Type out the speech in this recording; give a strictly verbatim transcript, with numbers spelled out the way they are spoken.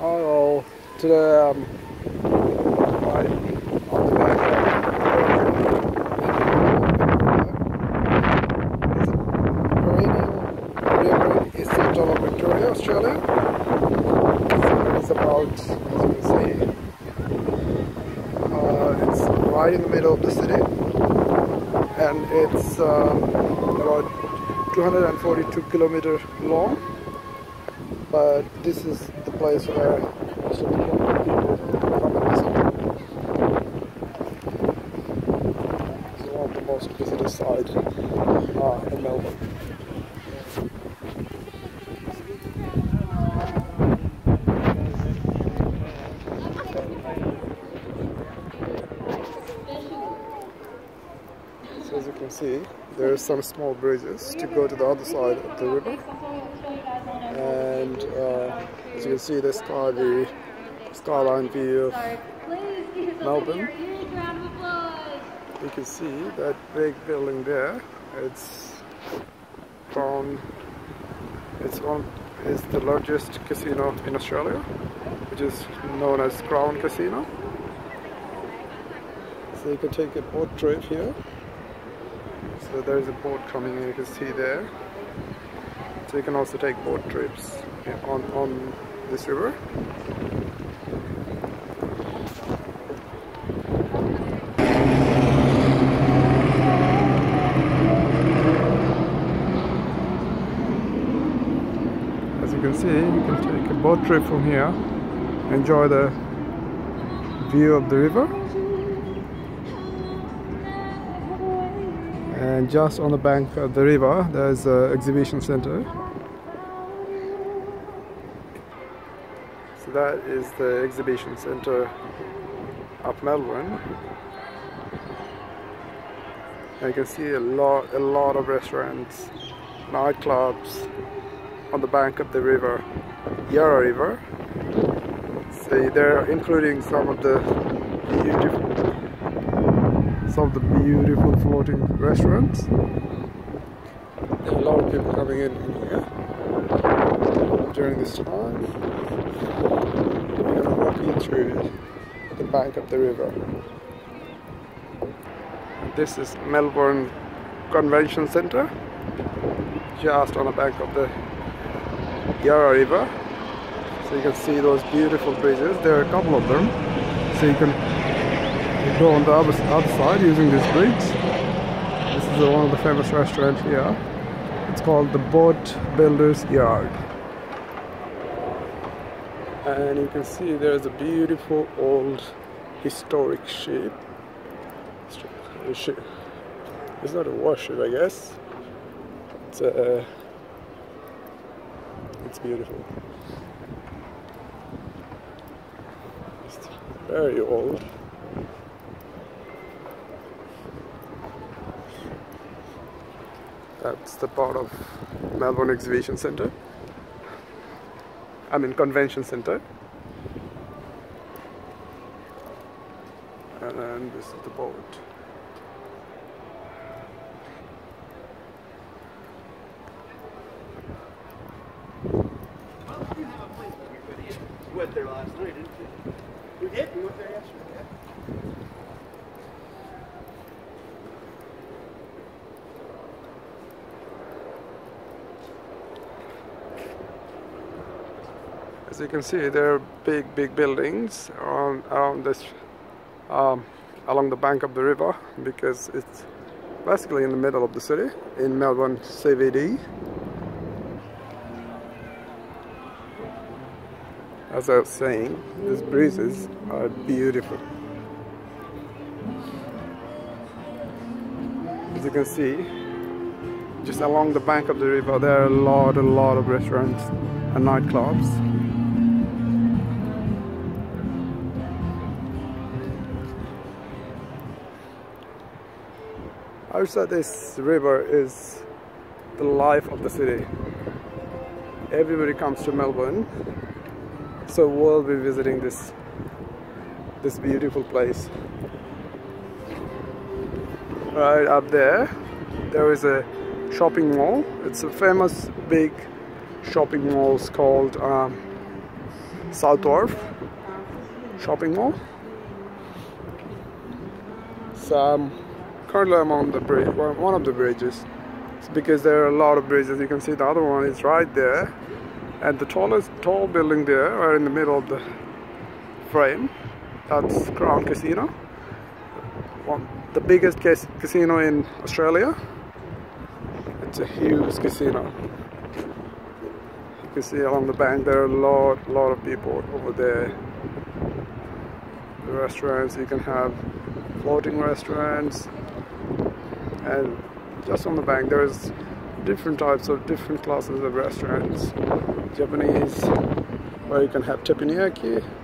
I'll to the um, on the Marine Estate of Victoria, Australia. So it's about, as you can see, uh, it's right in the middle of the city, and it's um, about two hundred forty-two kilometers long. But this is the place where most of the people come and visit. It's one of the most visited sites uh, in Melbourne. So as you can see, there are some small bridges to go to the other side of the river. And uh, as you can see, the sky view, skyline view of Melbourne. You can see that big building there. It's Crown. It's on. It's the largest casino in Australia, which is known as Crown Casino. So you can take a boat trip here. So there is a boat coming, and you can see there. So you can also take boat trips on, on this river. As you can see, you can take a boat trip from here, enjoy the view of the river. And just on the bank of the river, there's an exhibition centre. So that is the exhibition centre of Melbourne. And you can see a lot, a lot of restaurants, nightclubs on the bank of the river, Yarra River. So they're including some of the beautiful of the beautiful floating restaurants. There are a lot of people coming in here during this time. We're walking through the bank of the river. This is Melbourne Convention Centre, just on the bank of the Yarra River. So you can see those beautiful bridges. There are a couple of them, so you can go on the other side using this bridge. This is one of the famous restaurants here. It's called the Boat Builders Yard. And you can see there's a beautiful old historic ship. It's not a warship, I guess. It's, uh, it's beautiful. It's very old. That's the part of Melbourne Exhibition Centre, I mean Convention Centre. And then this is the boat. Well, you went there last night, didn't you? You did? You went there yesterday. As you can see, there are big, big buildings on, around this, um, along the bank of the river, because it's basically in the middle of the city, in Melbourne C B D. As I was saying, these breezes are beautiful. As you can see, just along the bank of the river, there are a lot, a lot of restaurants and nightclubs. Outside this river is the life of the city. Everybody comes to Melbourne, so we'll be visiting this this beautiful place. Right up there, there is a shopping mall. It's a famous big shopping mall called um, South Wharf shopping mall. So um, currently I'm on the bridge, well, one of the bridges. It's because there are a lot of bridges. You can see the other one is right there, and the tallest tall building there, right in the middle of the frame, that's Crown Casino, one, the biggest cas casino in Australia. It's a huge casino. You can see along the bank there are a lot, lot of people over there. The restaurants, you can have floating restaurants, and just on the bank there's different types of different classes of restaurants. Japanese, where you can have teppanyaki.